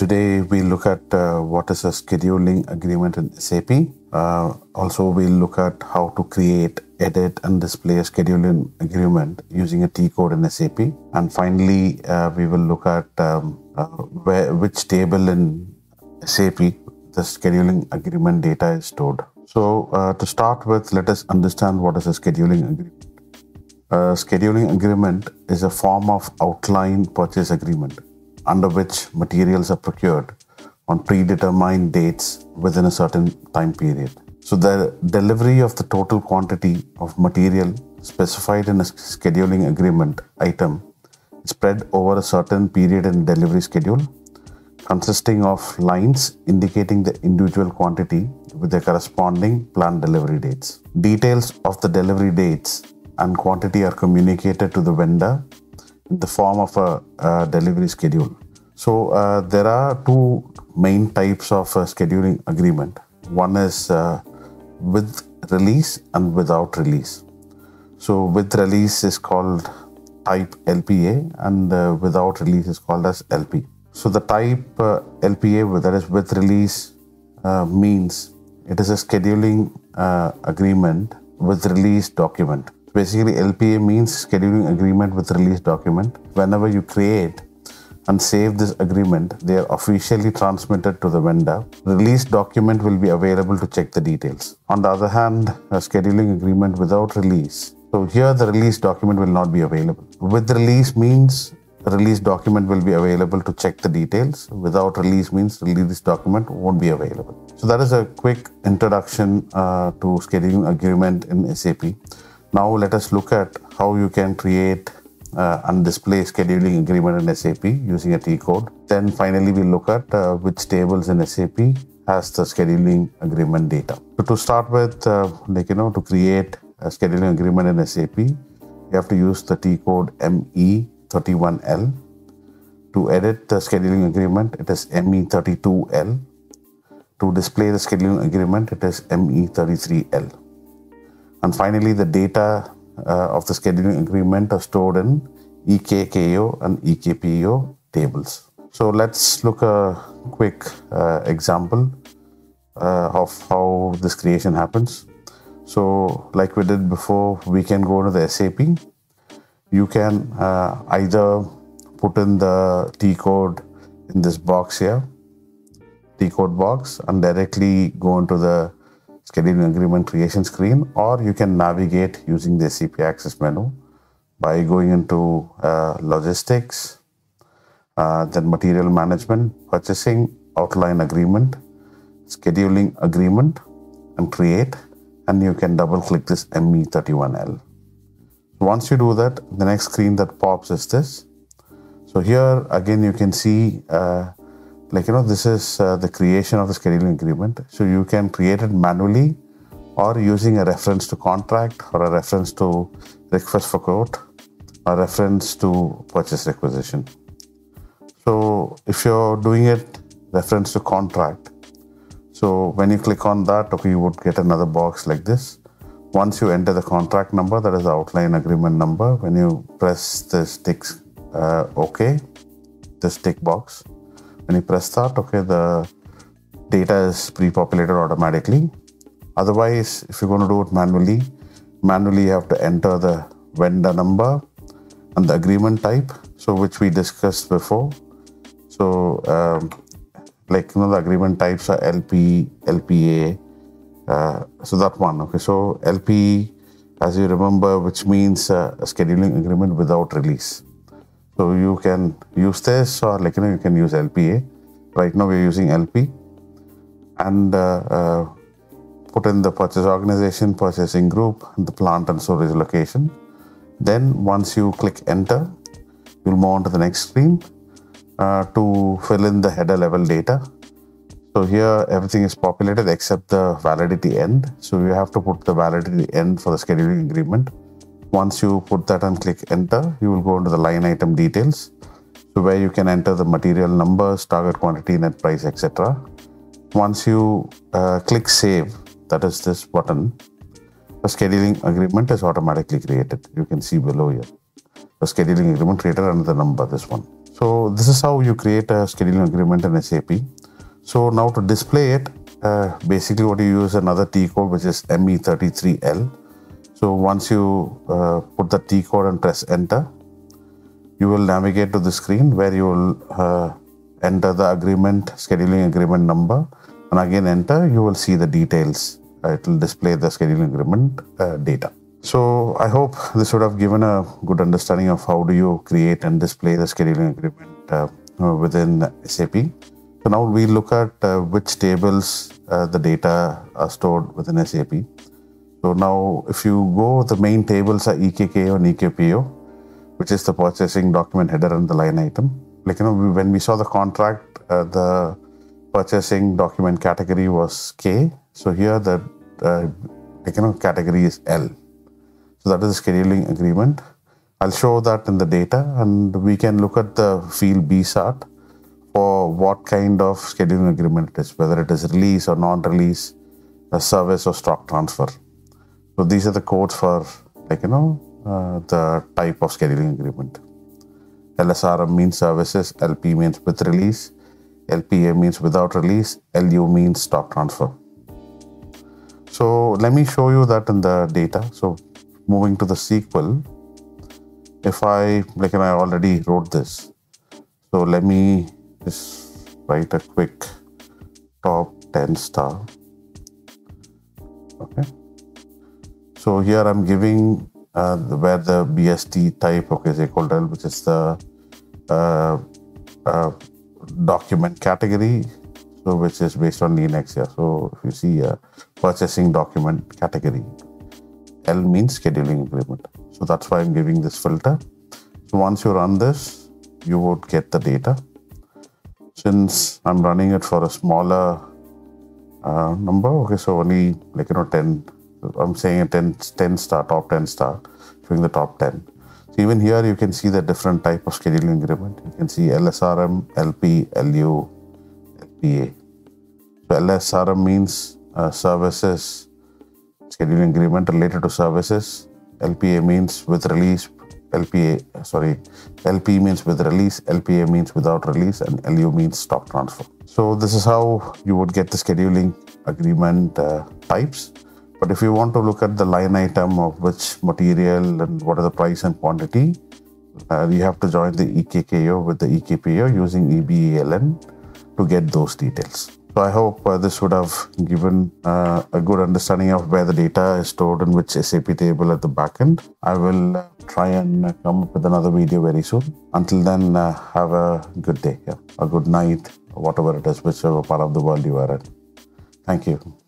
Today we look at what is a scheduling agreement in SAP. Also we'll look at how to create, edit and display a scheduling agreement using a T-code in SAP. And finally, we will look at which table in SAP the scheduling agreement data is stored. So to start with, let us understand what is a scheduling agreement. A scheduling agreement is a form of outline purchase agreement under which materials are procured on predetermined dates within a certain time period. So the delivery of the total quantity of material specified in a scheduling agreement item is spread over a certain period in the delivery schedule, consisting of lines indicating the individual quantity with their corresponding planned delivery dates. Details of the delivery dates and quantity are communicated to the vendor in the form of a delivery schedule. So there are two main types of scheduling agreement. One is with release and without release. So with release is called type LPA and without release is called as LP. So the type LPA, that is with release, means it is a scheduling agreement with release document. Basically, LPA means scheduling agreement with release document. Whenever you create and save this agreement, they are officially transmitted to the vendor. Release document will be available to check the details. On the other hand, a scheduling agreement without release. So here the release document will not be available. With release means release document will be available to check the details. Without release means release document won't be available. So that is a quick introduction to scheduling agreement in SAP. Now let us look at how you can create and display scheduling agreement in SAP using a T-code. Then finally we'll look at which tables in SAP has the scheduling agreement data. So to start with, to create a scheduling agreement in SAP, you have to use the T-code ME31L. To edit the scheduling agreement, it is ME32L. To display the scheduling agreement, it is ME33L. And finally, the data of the scheduling agreement are stored in EKKO and EKPO tables. So let's look a quick example of how this creation happens. So like we did before, we can go to the SAP. You can either put in the T-code in this box here, T-code box, and directly go into the scheduling agreement creation screen, or you can navigate using the SAP access menu by going into logistics, then material management, purchasing, outline agreement, scheduling agreement, and create, and you can double click this ME31L. Once you do that, the next screen that pops is this. So here again you can see this is the creation of the scheduling agreement. So you can create it manually or using a reference to contract or a reference to request for quote or reference to purchase requisition. So if you're doing it reference to contract, so when you click on that, okay, you would get another box like this. Once you enter the contract number, that is the outline agreement number, when you press this tick, okay, this tick box, when you press that, okay, the data is pre-populated automatically. Otherwise, if you're going to do it manually you have to enter the vendor number and the agreement type, so which we discussed before. So the agreement types are LP, LPA, so that one. Okay, so LP, as you remember, which means a scheduling agreement without release. So you can use this, or you can use LPA. Right now we're using LP, and put in the purchase organization, purchasing group, the plant and storage location. Then once you click enter, you'll move on to the next screen to fill in the header level data. So here everything is populated except the validity end. So you have to put the validity end for the scheduling agreement. Once you put that and click enter, you will go into the line item details, so where you can enter the material numbers, target quantity, net price, etc. Once you click save, that is this button, the scheduling agreement is automatically created. You can see below here the scheduling agreement created under the number, this one. So this is how you create a scheduling agreement in SAP. So now to display it, basically what you use another T code, which is ME33L. So once you put the T code and press enter, you will navigate to the screen where you will enter the agreement, scheduling agreement number, and again enter, you will see the details. It will display the scheduling agreement data. So I hope this would have given a good understanding of how do you create and display the scheduling agreement within SAP. So now we look at which tables the data are stored within SAP. So now if you go, the main tables are EKKO and EKPO, which is the purchasing document header and the line item. Like, you know, when we saw the contract, the purchasing document category was K. So here the category is L. So that is the scheduling agreement. I'll show that in the data, and we can look at the field BSAT for what kind of scheduling agreement it is, whether it is release or non-release, a service or stock transfer. So these are the codes for the type of scheduling agreement. LSRM means services, LP means with release, LPA means without release, LU means stock transfer. So let me show you that in the data. So moving to the SQL, if I already wrote this. So let me just write a quick top 10 star. Okay. So here I'm giving where the BST type is equal to L, which is the document category. So which is based on Linux here. So if you see a purchasing document category, L means scheduling agreement. So that's why I'm giving this filter. So once you run this, you would get the data. Since I'm running it for a smaller number, okay, so only 10, I'm saying a 10 star, top 10 star, showing the top 10. So even here you can see the different type of scheduling agreement. You can see LSRM, LP, LU, PA. So LSRM means services, scheduling agreement related to services. LPA means with release, LP means with release, LPA means without release, and LU means stock transfer. So this is how you would get the scheduling agreement types. But if you want to look at the line item of which material and what are the price and quantity, you have to join the EKKO with the EKPO using EBALN to get those details. So I hope this would have given a good understanding of where the data is stored and which SAP table at the backend. I will try and come up with another video very soon. Until then, have a good day, a good night, whatever it is, whichever part of the world you are in. Thank you.